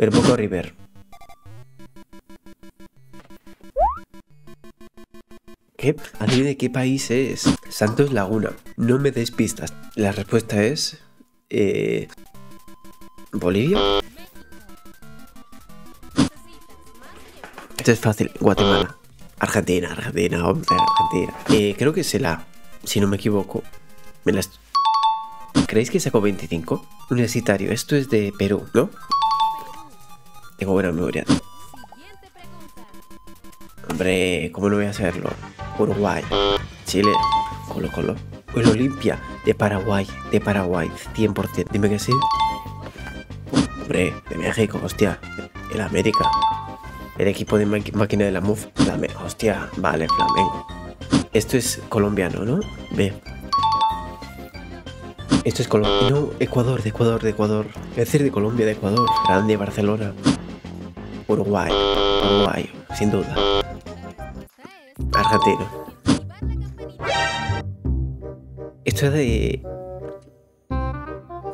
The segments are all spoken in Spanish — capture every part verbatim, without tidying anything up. el Boca River. ¿Qué? ¿De qué país es? Santos Laguna. No me des pistas. La respuesta es... Eh, ¿Bolivia? Esto es fácil. Guatemala. Argentina, Argentina, once, Argentina. Eh, creo que es el A, si no me equivoco. Me las... ¿Creéis que sacó veinticinco? Universitario, esto es de Perú, ¿no? Tengo buena memoria. Hombre, ¿cómo no voy a hacerlo? Uruguay, Chile, Colo-Colo. El Olimpia, de Paraguay, de Paraguay, cien por cien. Dime que sí. Hombre, de México, hostia. El América. El equipo de máquina de la M U F. Flamengo, hostia, vale, Flamengo. Esto es colombiano, ¿no? Ve. Esto es Colombia. No, Ecuador, de Ecuador, de Ecuador. Es decir, de Colombia, de Ecuador. Grande, Barcelona. Uruguay, Uruguay, sin duda. Argentina. Esto es de...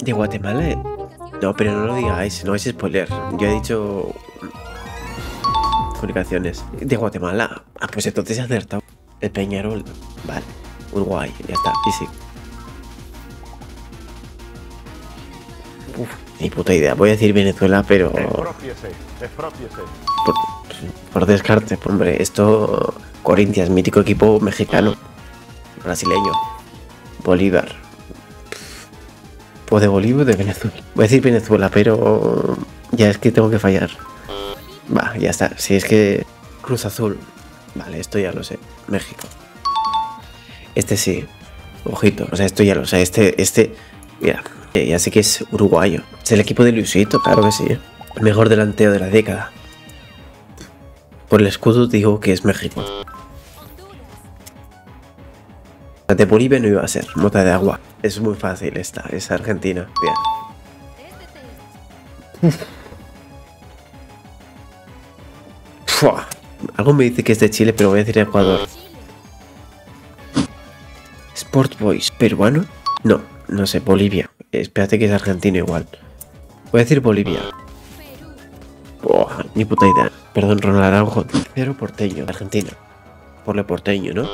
de Guatemala, ¿eh? No, pero no lo digáis, no es spoiler. Yo he dicho... comunicaciones de Guatemala. Ah, pues entonces he acertado. El Peñarol. Vale. Uruguay. Ya está. Y sí. Uf, ni puta idea. Voy a decir Venezuela, pero... Expropiese. Expropiese. Por, por descarte, hombre. Esto... Corinthians, mítico equipo mexicano. Brasileño. Bolívar. Pues de Bolívar o de Venezuela. Voy a decir Venezuela, pero... ya es que tengo que fallar. Va, ya está. Si es que... Cruz Azul. Vale, esto ya lo sé. México. Este sí. Ojito. O sea, esto ya lo sé. Este, este... Mira. Ya sé que es uruguayo. Es el equipo de Luisito, claro que sí. El mejor delantero de la década. Por el escudo digo que es México. La de Bolivia no iba a ser. Mota de agua. Es muy fácil esta. Es Argentina. Bien. Fua. Algo me dice que es de Chile, pero voy a decir Ecuador. Sport Boys, ¿peruano? No, no sé, Bolivia. Espérate que es argentino igual. Voy a decir Bolivia. Oh, ni puta idea. Perdón, Ronald Araujo. Pero porteño, Argentina. Por lo porteño, ¿no?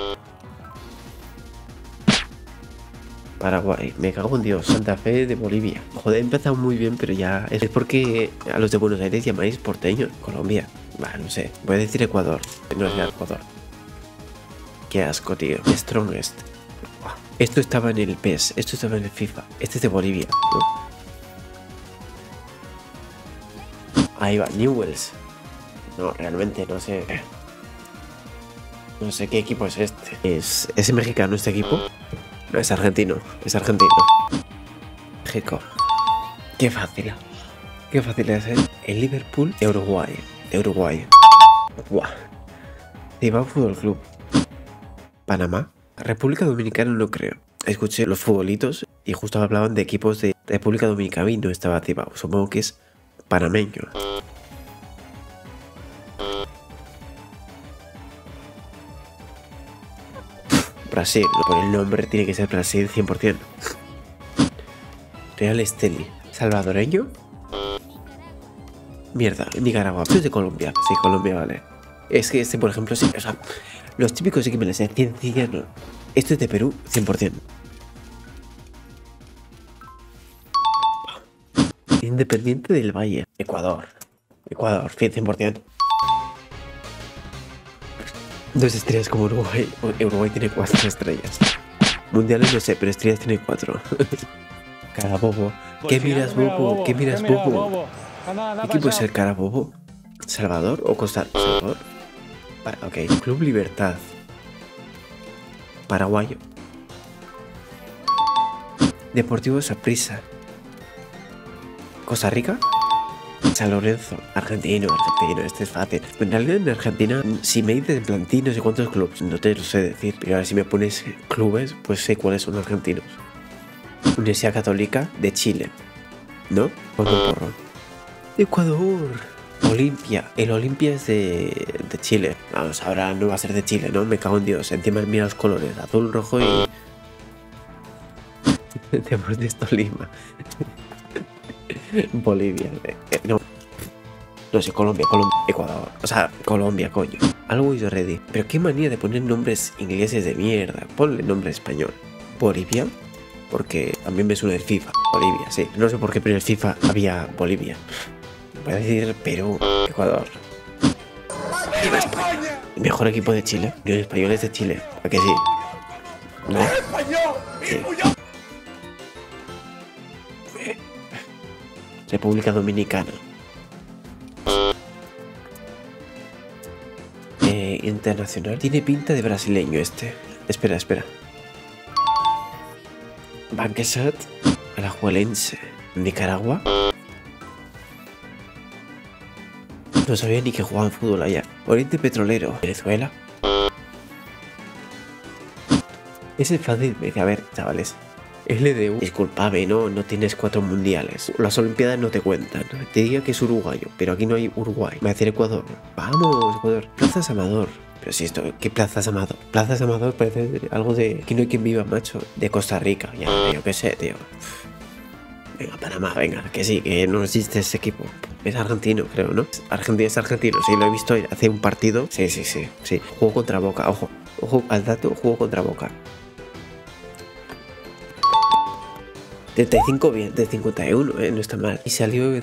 Paraguay, me cago en Dios. Santa Fe de Bolivia. Joder, he empezado muy bien, pero ya... es porque a los de Buenos Aires llamáis porteño. Colombia. Bah, no sé. Voy a decir Ecuador. No es Ecuador. Qué asco, tío. Strongest. Esto estaba en el P E S. Esto estaba en el FIFA. Este es de Bolivia, ¿no? Ahí va. Newells. No, realmente no sé. No sé qué equipo es este. ¿Es, ¿es mexicano este equipo? No, es argentino. Es argentino. México. Qué fácil. Qué fácil es el, el Liverpool de Uruguay. De Uruguay. Buah. Cibao Fútbol Club. Panamá. República Dominicana no creo. Escuché los futbolitos y justo hablaban de equipos de República Dominicana y no estaba Cibao. Supongo que es panameño. Brasil. Por el nombre tiene que ser Brasil cien por cien. Real Esteli. ¿Salvadoreño? Mierda, Nicaragua. Esto es de Colombia. Sí, Colombia, vale. Es que este, por ejemplo, sí, o sea, los típicos sí que me los sé. No. Esto es de Perú, cien por cien. Independiente del Valle. Ecuador. Ecuador, cien por cien. Dos estrellas como Uruguay. Uruguay tiene cuatro estrellas. Mundiales no sé, pero estrellas tiene cuatro. Carabobo. ¿Qué miras, Bobo? ¿Qué miras, Bobo? ¿Qué equipo es el Carabobo? ¿Salvador o Costa Salvador? Vale, ok. Club Libertad. Paraguayo. Deportivo Saprissa. ¿Costa Rica? San Lorenzo. Argentino, argentino. Este es fácil. En realidad en Argentina, si me dices en plantino, no sé cuántos clubes, no te lo sé decir. Pero ahora si me pones clubes, pues sé cuáles son argentinos. Universidad Católica de Chile. ¿No? Por un porro. Ecuador. Olimpia. El Olimpia es de, de Chile. Vamos, ahora no va a ser de Chile, ¿no? Me cago en Dios. Encima mira los colores. Azul, rojo y... Deportes Tolima. Bolivia. Eh, no. No sé, Colombia, Colombia, Ecuador. O sea, Colombia, coño. Algo hizo ready. Pero qué manía de poner nombres ingleses de mierda. Ponle nombre español. Bolivia, porque también me suena el FIFA. Bolivia, sí. No sé por qué, pero en el FIFA había Bolivia. Voy a decir Perú, Ecuador. ¡Viva España! El mejor equipo de Chile. Los españoles de Chile. ¿A que sí? ¿No? Sí. República Dominicana. Eh, internacional. Tiene pinta de brasileño este. Espera, espera. Banquesat. Alajualense. Nicaragua. No sabía ni que jugaban fútbol allá. Oriente Petrolero. Venezuela. Ese es fácil. A ver, chavales. L D U. Disculpame, no, no tienes cuatro mundiales. Las olimpiadas no te cuentan. Te diría que es uruguayo, pero aquí no hay Uruguay. Me va a decir Ecuador. Vamos, Ecuador. Plaza Samador. Pero si esto, ¿qué Plaza Samador? Plaza Samador parece algo de... Aquí no hay quien viva, macho. De Costa Rica. Ya, yo qué sé, tío. Venga, Panamá, venga. Que sí, que no existe ese equipo. Es argentino, creo, ¿no? Argentina es argentino. Sí, lo he visto hace un partido. Sí, sí, sí. sí. Juego contra Boca. Ojo. Ojo al dato. Juego contra Boca. treinta y cinco bien, de cincuenta y uno, ¿eh? No está mal. Y salió de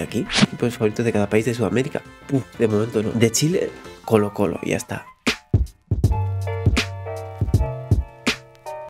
aquí. Equipos favoritos de cada país de Sudamérica. Uf, de momento no. De Chile, Colo-Colo, ya está.